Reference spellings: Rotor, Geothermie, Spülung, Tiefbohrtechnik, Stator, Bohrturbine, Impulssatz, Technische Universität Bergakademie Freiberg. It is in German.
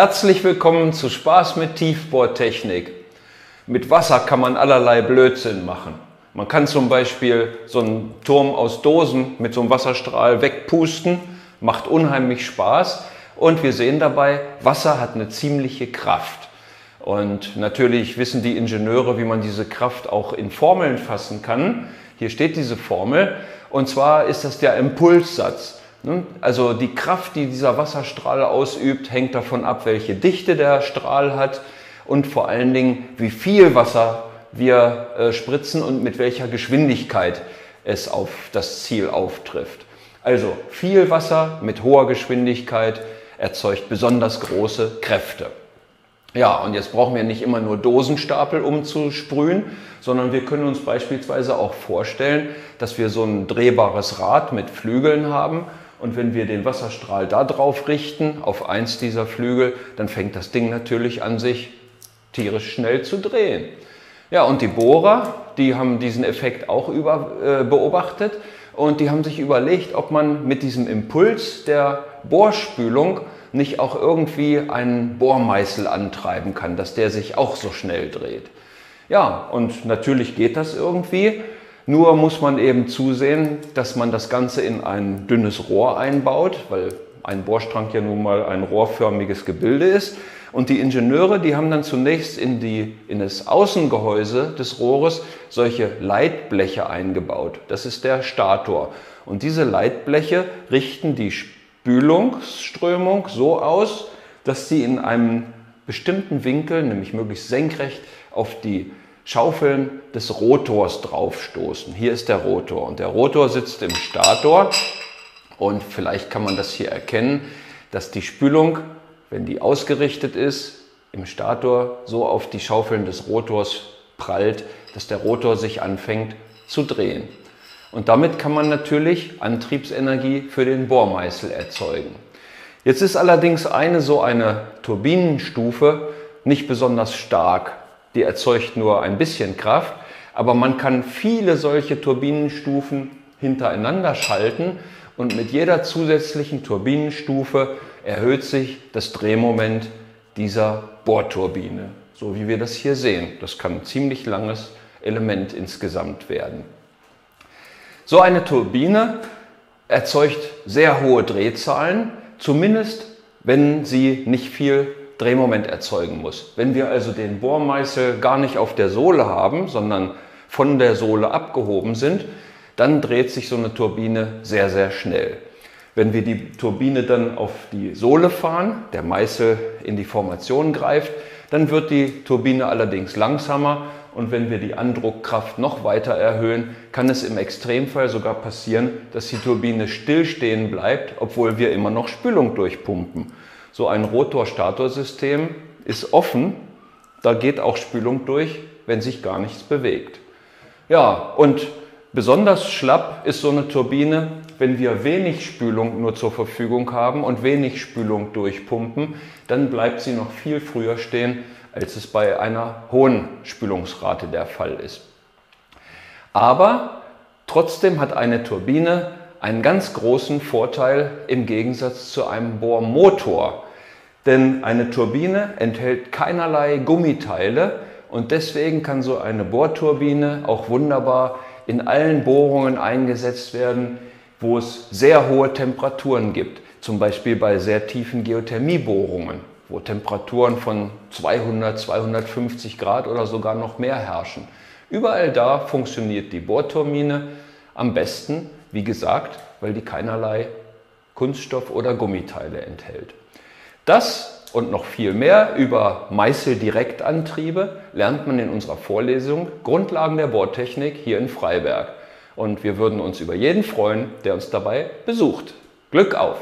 Herzlich willkommen zu Spaß mit Tiefbohrtechnik. Mit Wasser kann man allerlei Blödsinn machen. Man kann zum Beispiel so einen Turm aus Dosen mit so einem Wasserstrahl wegpusten, macht unheimlich Spaß und wir sehen dabei, Wasser hat eine ziemliche Kraft. Und natürlich wissen die Ingenieure, wie man diese Kraft auch in Formeln fassen kann. Hier steht diese Formel und zwar ist das der Impulssatz. Also die Kraft, die dieser Wasserstrahl ausübt, hängt davon ab, welche Dichte der Strahl hat und vor allen Dingen, wie viel Wasser wir spritzen und mit welcher Geschwindigkeit es auf das Ziel auftrifft. Also viel Wasser mit hoher Geschwindigkeit erzeugt besonders große Kräfte. Ja, und jetzt brauchen wir nicht immer nur Dosenstapel umzusprühen, sondern wir können uns beispielsweise auch vorstellen, dass wir so ein drehbares Rad mit Flügeln haben. Und wenn wir den Wasserstrahl da drauf richten, auf eins dieser Flügel, dann fängt das Ding natürlich an, sich tierisch schnell zu drehen. Ja, und die Bohrer, die haben diesen Effekt auch beobachtet und die haben sich überlegt, ob man mit diesem Impuls der Bohrspülung nicht auch irgendwie einen Bohrmeißel antreiben kann, dass der sich auch so schnell dreht. Ja, und natürlich geht das irgendwie. Nur muss man eben zusehen, dass man das Ganze in ein dünnes Rohr einbaut, weil ein Bohrstrang ja nun mal ein rohrförmiges Gebilde ist. Und die Ingenieure, die haben dann zunächst in das Außengehäuse des Rohres solche Leitbleche eingebaut. Das ist der Stator. Und diese Leitbleche richten die Spülungsströmung so aus, dass sie in einem bestimmten Winkel, nämlich möglichst senkrecht, auf die Schaufeln des Rotors draufstoßen. Hier ist der Rotor und der Rotor sitzt im Stator und vielleicht kann man das hier erkennen, dass die Spülung, wenn die ausgerichtet ist, im Stator so auf die Schaufeln des Rotors prallt, dass der Rotor sich anfängt zu drehen. Und damit kann man natürlich Antriebsenergie für den Bohrmeißel erzeugen. Jetzt ist allerdings so eine Turbinenstufe nicht besonders stark. Die erzeugt nur ein bisschen Kraft, aber man kann viele solche Turbinenstufen hintereinander schalten und mit jeder zusätzlichen Turbinenstufe erhöht sich das Drehmoment dieser Bohrturbine. So wie wir das hier sehen. Das kann ein ziemlich langes Element insgesamt werden. So eine Turbine erzeugt sehr hohe Drehzahlen, zumindest wenn sie nicht viel Drehmoment erzeugen muss. Wenn wir also den Bohrmeißel gar nicht auf der Sohle haben, sondern von der Sohle abgehoben sind, dann dreht sich so eine Turbine sehr, sehr schnell. Wenn wir die Turbine dann auf die Sohle fahren, der Meißel in die Formation greift, dann wird die Turbine allerdings langsamer und wenn wir die Andruckkraft noch weiter erhöhen, kann es im Extremfall sogar passieren, dass die Turbine stillstehen bleibt, obwohl wir immer noch Spülung durchpumpen. So ein Rotor-Stator-System ist offen, da geht auch Spülung durch, wenn sich gar nichts bewegt. Ja, und besonders schlapp ist so eine Turbine, wenn wir wenig Spülung nur zur Verfügung haben und wenig Spülung durchpumpen, dann bleibt sie noch viel früher stehen, als es bei einer hohen Spülungsrate der Fall ist. Aber trotzdem hat eine Turbine einen ganz großen Vorteil im Gegensatz zu einem Bohrmotor. Denn eine Turbine enthält keinerlei Gummiteile und deswegen kann so eine Bohrturbine auch wunderbar in allen Bohrungen eingesetzt werden, wo es sehr hohe Temperaturen gibt. Zum Beispiel bei sehr tiefen Geothermiebohrungen, wo Temperaturen von 200, 250 Grad oder sogar noch mehr herrschen. Überall da funktioniert die Bohrturbine am besten, wie gesagt, weil die keinerlei Kunststoff oder Gummiteile enthält. Das und noch viel mehr über Meißeldirektantriebe lernt man in unserer Vorlesung Grundlagen der Bohrtechnik hier in Freiberg. Und wir würden uns über jeden freuen, der uns dabei besucht. Glück auf!